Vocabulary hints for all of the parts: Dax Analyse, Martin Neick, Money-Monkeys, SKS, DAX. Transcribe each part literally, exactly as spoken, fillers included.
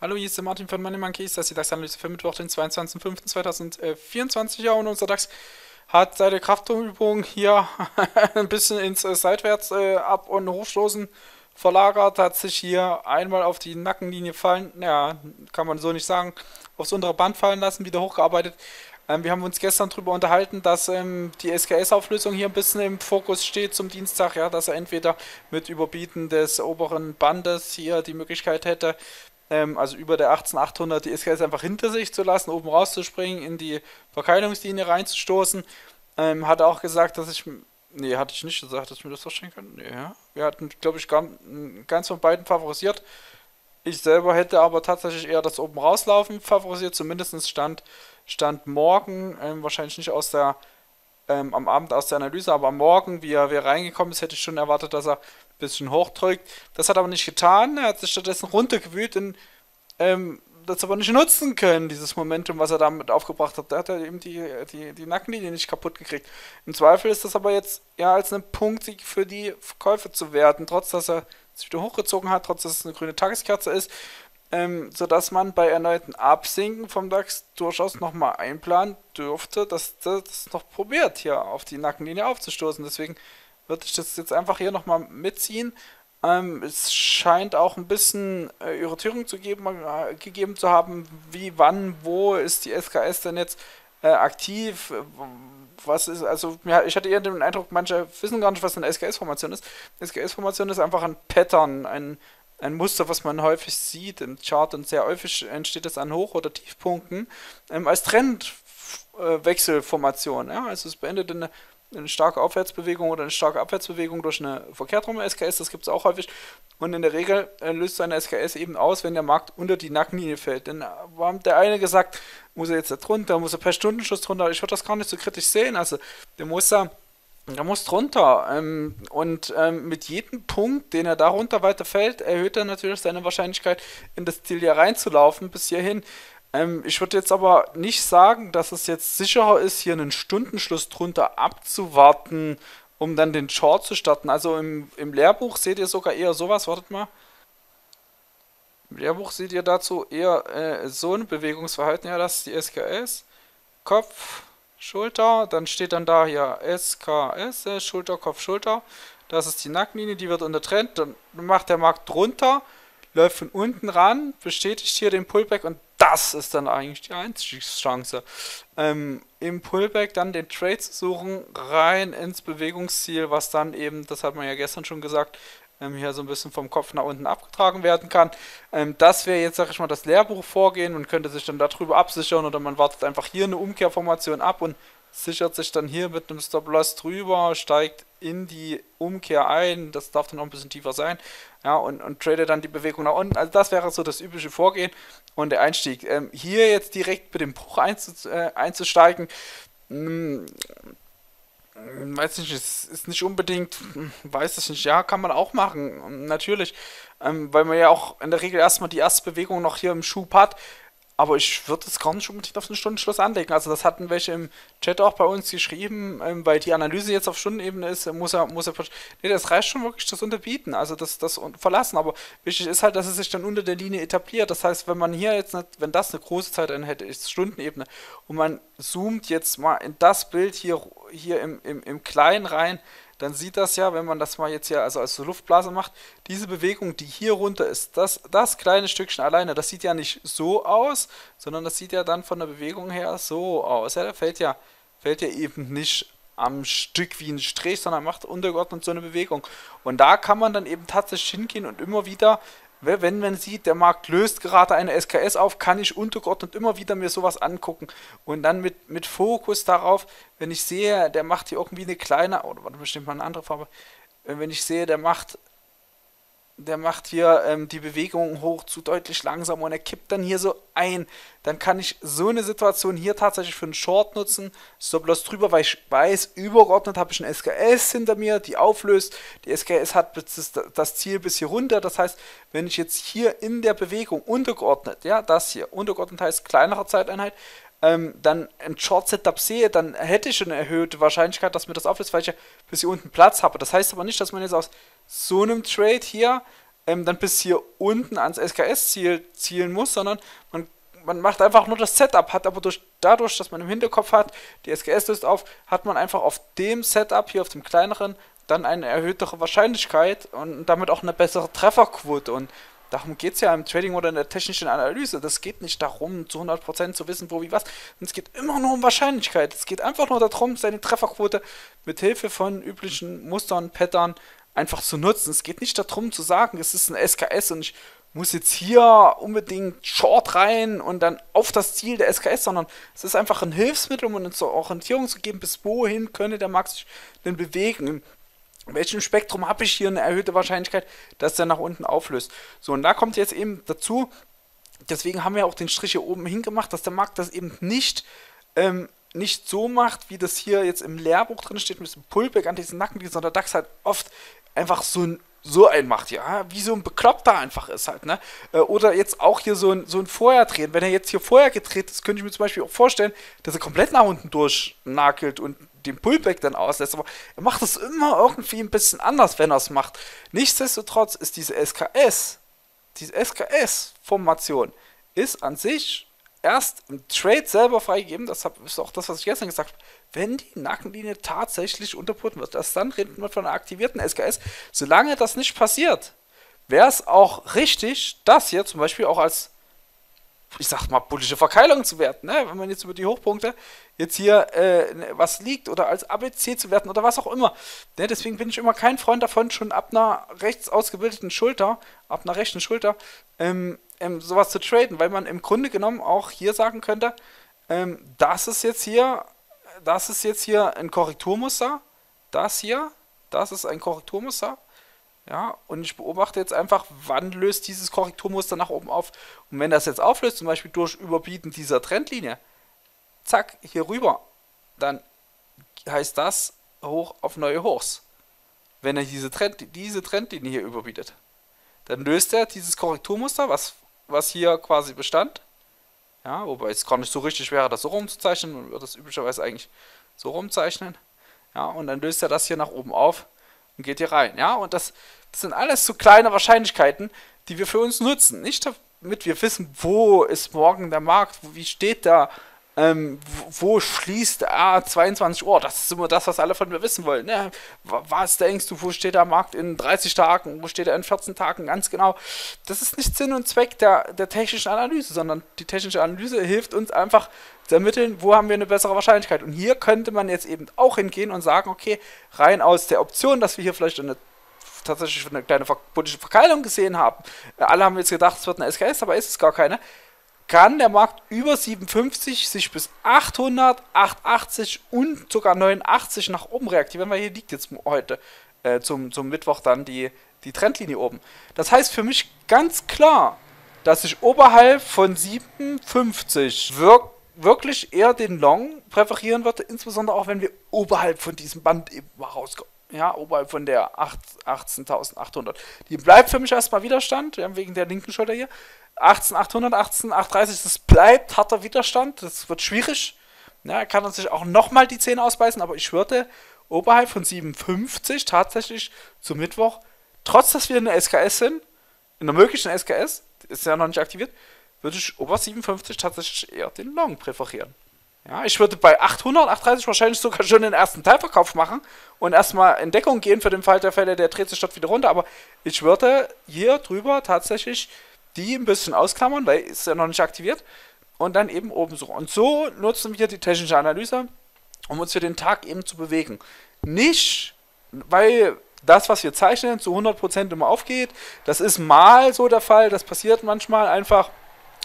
Hallo, hier ist der Martin von Money-Monkeys, das ist die DAX-Analyse für Mittwoch, den zweiundzwanzigsten fünften zweitausendvierundzwanzig. Ja, und unser DAX hat seit der Kraftumübung hier ein bisschen ins äh, Seitwärts äh, ab- und hochstoßen verlagert, hat sich hier einmal auf die Nackenlinie fallen, ja, kann man so nicht sagen, aufs untere Band fallen lassen, wieder hochgearbeitet. Ähm, wir haben uns gestern darüber unterhalten, dass ähm, die S K S-Auflösung hier ein bisschen im Fokus steht zum Dienstag, ja, dass er entweder mit Überbieten des oberen Bandes hier die Möglichkeit hätte, also über der achtzehn achthundert die S K S einfach hinter sich zu lassen, oben rauszuspringen, in die Verkeilungslinie reinzustoßen. Ähm, hat auch gesagt, dass ich... Nee, hatte ich nicht gesagt, dass ich mir das vorstellen kann. Nee, ja. Wir hatten, glaube ich, gar, ganz von beiden favorisiert. Ich selber hätte aber tatsächlich eher das oben rauslaufen favorisiert, zumindest stand, stand morgen, ähm, wahrscheinlich nicht aus der... Ähm, am Abend aus der Analyse, aber am Morgen, wie er, wie er reingekommen ist, hätte ich schon erwartet, dass er ein bisschen hochdrückt. Das hat er aber nicht getan, er hat sich stattdessen runtergewühlt und ähm, das aber nicht nutzen können, dieses Momentum, was er damit aufgebracht hat. Da hat er eben die, die, die Nackenlinie nicht kaputt gekriegt. Im Zweifel ist das aber jetzt ja als ein Punkt für die Käufe zu werten, trotz dass er sich wieder hochgezogen hat, trotz dass es eine grüne Tageskerze ist, ähm, sodass man bei erneuten Absinken vom DAX durchaus nochmal einplanen dürfte, dass das noch probiert, hier auf die Nackenlinie aufzustoßen. Deswegen würde ich das jetzt einfach hier nochmal mitziehen. Ähm, es scheint auch ein bisschen äh, Irritierung zu geben, äh, gegeben zu haben, wie, wann, wo ist die S K S denn jetzt äh, aktiv? Was ist, also ja, ich hatte eher den Eindruck, manche wissen gar nicht, was eine S K S-Formation ist. S K S-Formation ist einfach ein Pattern, ein Ein Muster, was man häufig sieht im Chart, und sehr häufig entsteht es an Hoch- oder Tiefpunkten ähm, als Trendwechselformation. Ja? Also es beendet eine, eine starke Aufwärtsbewegung oder eine starke Abwärtsbewegung durch eine verkehrt rum S K S, das gibt es auch häufig. Und in der Regel äh, löst so eine S K S eben aus, wenn der Markt unter die Nackenlinie fällt. Denn haben der eine gesagt, muss er jetzt da drunter, muss er per Stundenschuss drunter, ich würde das gar nicht so kritisch sehen. Also der muss da... Er muss drunter ähm, und ähm, mit jedem Punkt, den er da runter weiter fällt, erhöht er natürlich seine Wahrscheinlichkeit, in das Ziel hier reinzulaufen bis hierhin. Ähm, ich würde jetzt aber nicht sagen, dass es jetzt sicherer ist, hier einen Stundenschluss drunter abzuwarten, um dann den Short zu starten. Also im, im Lehrbuch seht ihr sogar eher sowas, wartet mal. Im Lehrbuch seht ihr dazu eher äh, so ein Bewegungsverhalten, ja, das ist die S K S, Kopf, Schulter, dann steht dann da hier S K S, äh, Schulter, Kopf, Schulter. Das ist die Nackenlinie, die wird untertrennt. Dann macht der Markt drunter, läuft von unten ran, bestätigt hier den Pullback und das ist dann eigentlich die Einstiegschance. Ähm, Im Pullback dann den Trade zu suchen, rein ins Bewegungsziel, was dann eben, das hat man ja gestern schon gesagt, ähm, hier so ein bisschen vom Kopf nach unten abgetragen werden kann. Ähm, das wäre jetzt, sag ich mal, das Lehrbuch vorgehen. Man könnte sich dann darüber absichern oder man wartet einfach hier eine Umkehrformation ab und sichert sich dann hier mit einem Stop-Loss drüber, steigt in die Umkehr ein, das darf dann auch ein bisschen tiefer sein, ja, und, und tradet dann die Bewegung nach unten. Also das wäre so das übliche Vorgehen und der Einstieg. Ähm, hier jetzt direkt mit dem Bruch einzu, äh, einzusteigen, mh, weiß nicht, ist, ist nicht unbedingt, weiß ich nicht, ja, kann man auch machen, natürlich, ähm, weil man ja auch in der Regel erstmal die erste Bewegung noch hier im Schub hat. Aber ich würde es gar nicht unbedingt auf den Stundenschluss anlegen. Also das hatten welche im Chat auch bei uns geschrieben, ähm, weil die Analyse jetzt auf Stundenebene ist, muss er, muss er... Nee, das reicht schon wirklich, das Unterbieten, also das, das Verlassen. Aber wichtig ist halt, dass es sich dann unter der Linie etabliert. Das heißt, wenn man hier jetzt, nicht, wenn das eine große Zeit dann hätte, ist Stundenebene, und man zoomt jetzt mal in das Bild hier, hier im, im, im Kleinen rein, dann sieht das ja, wenn man das mal jetzt hier also als so Luftblase macht, diese Bewegung, die hier runter ist, das, das kleine Stückchen alleine, das sieht ja nicht so aus, sondern das sieht ja dann von der Bewegung her so aus. Ja, da fällt ja, fällt ja eben nicht am Stück wie ein Strich, sondern macht untergeordnet so eine Bewegung. Und da kann man dann eben tatsächlich hingehen und immer wieder, wenn man sieht, der Markt löst gerade eine S K S auf, kann ich untergeordnet immer wieder mir sowas angucken. Und dann mit, mit Fokus darauf, wenn ich sehe, der macht hier irgendwie eine kleine, oder warte, bestimmt mal eine andere Farbe, wenn ich sehe, der macht, der macht hier ähm, die Bewegung hoch zu deutlich langsamer und er kippt dann hier so ein, dann kann ich so eine Situation hier tatsächlich für einen Short nutzen, Stop-Loss drüber, weil ich weiß, übergeordnet habe ich eine S K S hinter mir, die auflöst, die S K S hat das Ziel bis hier runter, das heißt, wenn ich jetzt hier in der Bewegung untergeordnet, ja, das hier, untergeordnet heißt kleinere Zeiteinheit, ähm, dann ein Short-Setup sehe, dann hätte ich eine erhöhte Wahrscheinlichkeit, dass mir das auflöst, weil ich ja bis hier unten Platz habe. Das heißt aber nicht, dass man jetzt aus so einem Trade hier ähm, dann bis hier unten ans S K S-Ziel zielen muss, sondern man Man macht einfach nur das Setup, hat aber durch, dadurch, dass man im Hinterkopf hat, die S K S löst auf, hat man einfach auf dem Setup, hier auf dem kleineren, dann eine erhöhtere Wahrscheinlichkeit und damit auch eine bessere Trefferquote. Und darum geht es ja im Trading oder in der technischen Analyse. Das geht nicht darum, zu hundert Prozent zu wissen, wo, wie, was. Es geht immer nur um Wahrscheinlichkeit. Es geht einfach nur darum, seine Trefferquote mit Hilfe von üblichen Mustern, Pattern einfach zu nutzen. Es geht nicht darum, zu sagen, es ist ein S K S und ich muss jetzt hier unbedingt Short rein und dann auf das Ziel der S K S, sondern es ist einfach ein Hilfsmittel, um uns zur Orientierung zu geben, bis wohin könnte der Markt sich denn bewegen. In welchem Spektrum habe ich hier eine erhöhte Wahrscheinlichkeit, dass der nach unten auflöst. So, und da kommt jetzt eben dazu, deswegen haben wir auch den Strich hier oben hingemacht, dass der Markt das eben nicht ähm, nicht so macht, wie das hier jetzt im Lehrbuch drin steht, mit diesem Pullback an diesen Nacken, sondern der DAX halt oft einfach so ein so einen macht, ja, wie so ein Bekloppter einfach ist halt, ne, oder jetzt auch hier so ein, so ein Vorher drehen, wenn er jetzt hier vorher gedreht ist, könnte ich mir zum Beispiel auch vorstellen, dass er komplett nach unten durchnagelt und den Pullback dann auslässt, aber er macht das immer irgendwie ein bisschen anders, wenn er es macht. Nichtsdestotrotz ist diese S K S, diese S K S-Formation ist an sich erst im Trade selber freigegeben, das ist auch das, was ich gestern gesagt habe, wenn die Nackenlinie tatsächlich unterboten wird. Erst dann redet man von einer aktivierten S K S. Solange das nicht passiert, wäre es auch richtig, das hier zum Beispiel auch als, ich sag mal, bullische Verkeilung zu werten, ne? Wenn man jetzt über die Hochpunkte jetzt hier äh, was liegt oder als A B C zu werten oder was auch immer. Ne? Deswegen bin ich immer kein Freund davon, schon ab einer rechts ausgebildeten Schulter, ab einer rechten Schulter, ähm, ähm, sowas zu traden, weil man im Grunde genommen auch hier sagen könnte, ähm, das ist jetzt hier Das ist jetzt hier ein Korrekturmuster. Das hier, das ist ein Korrekturmuster. Ja, und ich beobachte jetzt einfach, wann löst dieses Korrekturmuster nach oben auf. Und wenn das jetzt auflöst, zum Beispiel durch Überbieten dieser Trendlinie, zack, hier rüber, dann heißt das hoch auf neue Hochs. Wenn er diese, Trend, diese Trendlinie hier überbietet, dann löst er dieses Korrekturmuster, was, was hier quasi bestand. Ja, wobei es gar nicht so richtig wäre, das so rumzuzeichnen. Man würde das üblicherweise eigentlich so rumzeichnen. Ja, und dann löst er das hier nach oben auf und geht hier rein. Ja, und das, das sind alles so kleine Wahrscheinlichkeiten, die wir für uns nutzen. Nicht damit wir wissen, wo ist morgen der Markt, wie steht da, ähm, wo, wo schließt ah, zweiundzwanzig Uhr. Das ist immer das, was alle von mir wissen wollen. Ne? Was denkst du, wo steht der Markt in dreißig Tagen, wo steht er in vierzehn Tagen, ganz genau. Das ist nicht Sinn und Zweck der, der technischen Analyse, sondern die technische Analyse hilft uns einfach zu ermitteln, wo haben wir eine bessere Wahrscheinlichkeit. Und hier könnte man jetzt eben auch hingehen und sagen, okay, rein aus der Option, dass wir hier vielleicht eine tatsächlich eine kleine politische Verkeilung gesehen haben. Alle haben jetzt gedacht, es wird eine S K S, aber ist es gar keine. Kann der Markt über siebenundfünfzig sich bis achthundert, achtundachtzig und sogar neunundachtzig nach oben reaktivieren, weil hier liegt jetzt heute äh, zum, zum Mittwoch dann die, die Trendlinie oben. Das heißt für mich ganz klar, dass ich oberhalb von siebenundfünfzig wirk wirklich eher den Long präferieren würde, insbesondere auch wenn wir oberhalb von diesem Band eben mal rauskommen. Ja, oberhalb von der achtzehntausendachthundert. Die bleibt für mich erstmal Widerstand, wir haben wegen der linken Schulter hier. achtzehn achthundert, achtzehn achthundertdreißig, das bleibt harter Widerstand, das wird schwierig. Ja, er kann sich auch nochmal die Zähne ausbeißen, aber ich würde oberhalb von siebenundfünfzig tatsächlich zum Mittwoch, trotz dass wir in der S K S sind, in der möglichen S K S, ist ja noch nicht aktiviert, würde ich ober siebenundfünfzig tatsächlich eher den Long präferieren. Ja, ich würde bei achthundert, achtunddreißig wahrscheinlich sogar schon den ersten Teilverkauf machen und erstmal in Deckung gehen für den Fall der Fälle, der dreht sich dort wieder runter, aber ich würde hier drüber tatsächlich die ein bisschen ausklammern, weil ist ja noch nicht aktiviert und dann eben oben suchen. Und so nutzen wir die technische Analyse, um uns für den Tag eben zu bewegen. Nicht, weil das, was wir zeichnen, zu hundert Prozent immer aufgeht. Das ist mal so der Fall, das passiert manchmal einfach,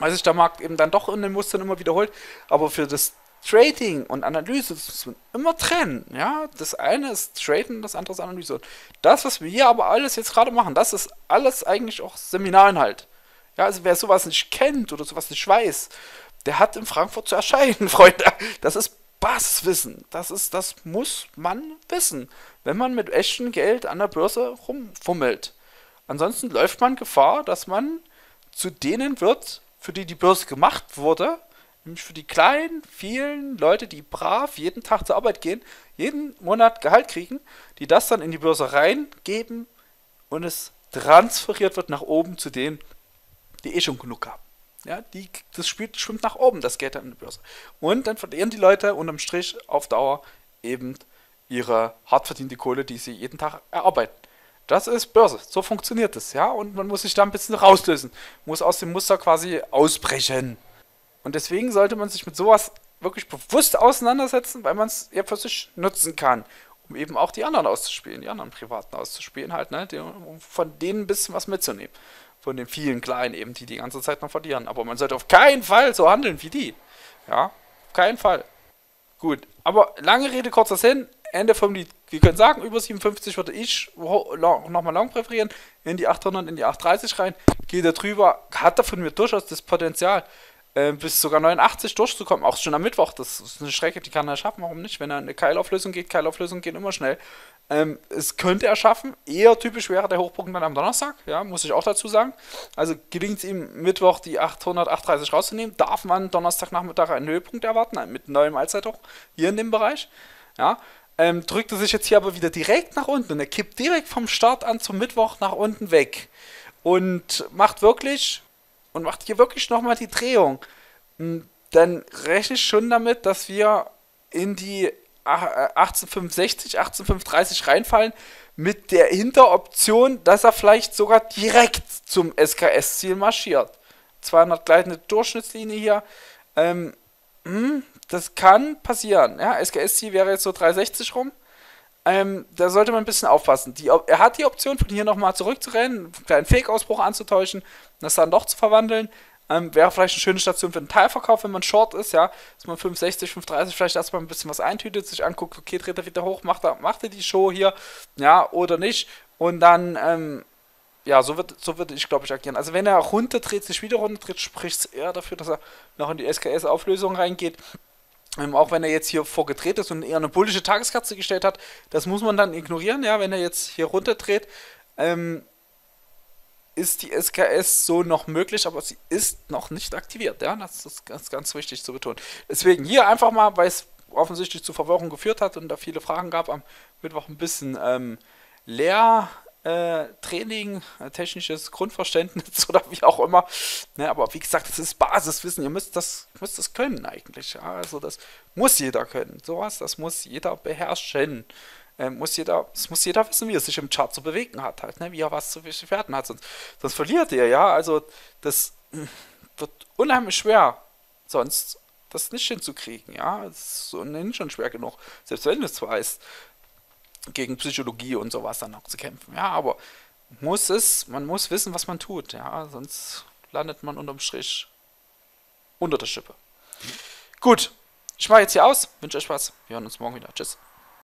weil sich der Markt eben dann doch in den Mustern immer wiederholt. Aber für das Trading und Analyse, das muss man immer trennen, ja, das eine ist Traden, das andere ist Analyse. Und das, was wir hier aber alles jetzt gerade machen, das ist alles eigentlich auch Seminarinhalt. Ja, also wer sowas nicht kennt oder sowas nicht weiß, der hat in Frankfurt zu erscheinen, Freunde. Das ist Basiswissen. Das ist, das muss man wissen, wenn man mit echtem Geld an der Börse rumfummelt. Ansonsten läuft man Gefahr, dass man zu denen wird, für die die Börse gemacht wurde, Nämlich für die kleinen, vielen Leute, die brav jeden Tag zur Arbeit gehen, jeden Monat Gehalt kriegen, die das dann in die Börse reingeben und es transferiert wird nach oben zu denen, die eh schon genug haben. Ja, die, das spielt, schwimmt nach oben, das Geld dann in die Börse. Und dann verlieren die Leute unterm Strich auf Dauer eben ihre hart verdiente Kohle, die sie jeden Tag erarbeiten. Das ist Börse, so funktioniert das, ja, und man muss sich da ein bisschen rauslösen, muss aus dem Muster quasi ausbrechen. Und deswegen sollte man sich mit sowas wirklich bewusst auseinandersetzen, weil man es ja für sich nutzen kann, um eben auch die anderen auszuspielen, die anderen Privaten auszuspielen halt, ne, die, um von denen ein bisschen was mitzunehmen. Von den vielen Kleinen eben, die die ganze Zeit noch verlieren. Aber man sollte auf keinen Fall so handeln wie die. Ja, auf keinen Fall. Gut, aber lange Rede, kurzer Sinn. Ende vom Lied. Wir können sagen, über siebenundfünfzig würde ich nochmal long präferieren, in die achthundert, in die achthundertdreißig rein, geht da drüber, hat da von mir durchaus das Potenzial, äh, bis sogar neunundachtzig durchzukommen, auch schon am Mittwoch, das ist eine Strecke, die kann er schaffen, warum nicht, wenn er eine Keilauflösung geht, Keilauflösungen gehen immer schnell, ähm, es könnte er schaffen, eher typisch wäre der Hochpunkt dann am Donnerstag, ja, muss ich auch dazu sagen, also gelingt es ihm Mittwoch die achthundert, achthundertdreißig rauszunehmen, darf man Donnerstagnachmittag einen Höhepunkt erwarten, mit einem neuen Allzeithoch, hier in dem Bereich, ja, Ähm, drückt er sich jetzt hier aber wieder direkt nach unten und er kippt direkt vom Start an zum Mittwoch nach unten weg und macht wirklich und macht hier wirklich nochmal die Drehung, dann rechne ich schon damit, dass wir in die achtzehn fünfundsechzig, achtzehn fünfunddreißig reinfallen mit der Hinteroption, dass er vielleicht sogar direkt zum S K S-Ziel marschiert. zweihundert gleitende Durchschnittslinie hier, ähm, mh, das kann passieren. Ja, S K S-Ziel wäre jetzt so dreihundertsechzig rum. Ähm, da sollte man ein bisschen aufpassen. Die, er hat die Option, von hier nochmal zurückzurennen, einen kleinen Fake-Ausbruch anzutäuschen, das dann doch zu verwandeln. Ähm, wäre vielleicht eine schöne Station für einen Teilverkauf, wenn man short ist, ja, dass man fünfundsechzig, fünfunddreißig vielleicht erstmal ein bisschen was eintütet, sich anguckt, okay, dreht er wieder hoch, macht er, macht er die Show hier, ja, oder nicht. Und dann, ähm, ja, so würde so wird ich, glaube ich, agieren. Also wenn er runter dreht, sich wieder runter dreht, spricht es eher dafür, dass er noch in die S K S-Auflösung reingeht. Ähm, auch wenn er jetzt hier vorgedreht ist und eher eine bullische Tageskatze gestellt hat, das muss man dann ignorieren, ja, wenn er jetzt hier runterdreht, ähm, ist die S K S so noch möglich, aber sie ist noch nicht aktiviert, ja, das ist ganz, ganz wichtig zu betonen. Deswegen hier einfach mal, weil es offensichtlich zu Verwirrung geführt hat und da viele Fragen gab, am Mittwoch ein bisschen ähm, leer. Äh, Training, äh, technisches Grundverständnis oder wie auch immer. Ne, aber wie gesagt, das ist Basiswissen. Ihr müsst das, müsst das können eigentlich. Ja? Also das muss jeder können. Sowas, das muss jeder beherrschen. Ähm, muss jeder, es muss jeder wissen, wie er sich im Chart zu bewegen hat, halt, ne? Wie er was zu welchen Werten hat. Sonst, sonst verliert ihr, ja. Also das wird unheimlich schwer, sonst das nicht hinzukriegen, ja. Das ist ohnehin schon schwer genug, selbst wenn du es weißt. Gegen Psychologie und sowas dann noch zu kämpfen. Ja, aber muss es, man muss wissen, was man tut, ja, sonst landet man unterm Strich unter der Schippe. Mhm. Gut, ich mache jetzt hier aus, wünsche euch was, wir hören uns morgen wieder. Tschüss.